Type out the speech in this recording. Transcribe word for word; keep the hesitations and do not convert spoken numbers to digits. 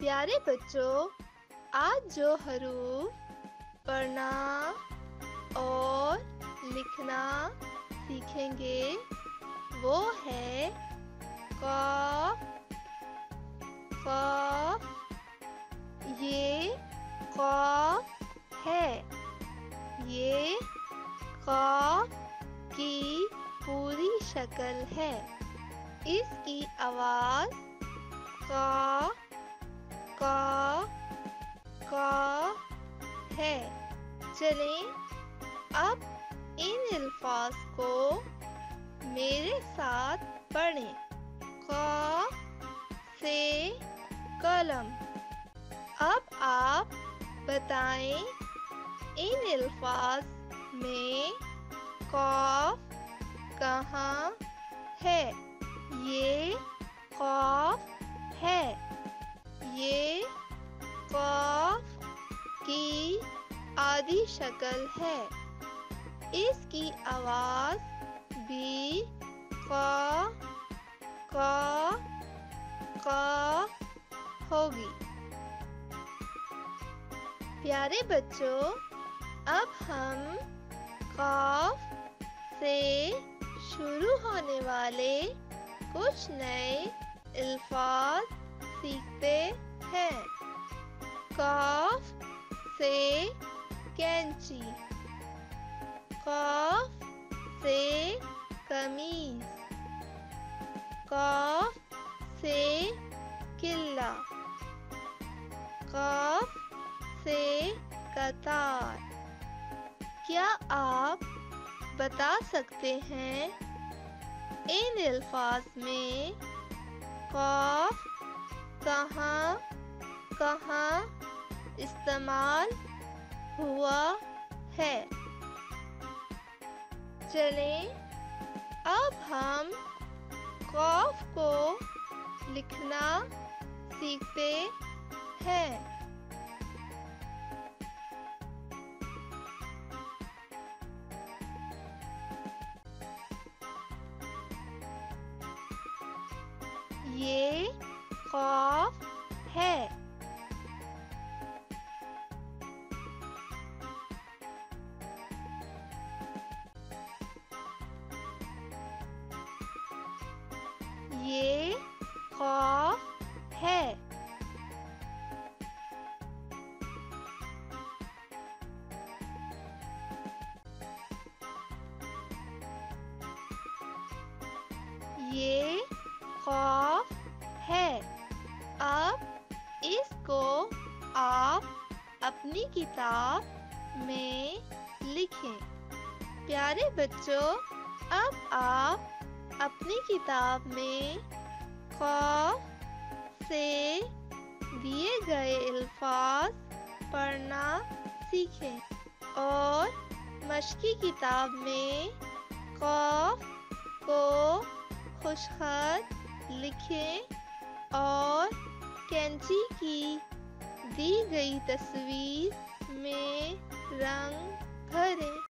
प्यारे बच्चों, आज जो हरूफ पढ़ना और लिखना सीखेंगे वो है क़ाफ़। क़ाफ़, ये क़ाफ़ है। ये क़ाफ़ की पूरी शक्ल है। इसकी आवाज़ का का का है। चलें अब इन अल्फाज को मेरे साथ पढ़ें। का से कलम। अब आप बताएं इन अल्फाज में क़ाफ़ कहाँ है। ये क़ाफ़ है। ये क़ाफ़ की आधी शक्ल है। इसकी आवाज़ भी का का का होगी। प्यारे बच्चों, अब हम क़ाफ़ से शुरू होने वाले कुछ नए अल्फाज सीखते हैं। क़ाफ़ से कैंची, क़ाफ़ से कमीज, क़ाफ़ से किल्ला, क़ाफ़ से कतार। क्या आप बता सकते हैं इन अल्फाज में क़ाफ़ कहाँ कहाँ इस्तेमाल हुआ है? चलें अब हम क़ाफ़ को लिखना सीखते हैं। ये क़ाफ़ है। ये क़ाफ़ है। ये क़ाफ़ है। अब इसको आप अपनी किताब में लिखें। प्यारे बच्चों, अब आप अपनी किताब में क़ाफ़ से दिए गए अल्फाज पढ़ना सीखें और मश्की किताब में क़ाफ़ को खुशखत लिखें और कैंची की दी गई तस्वीर में रंग भरें।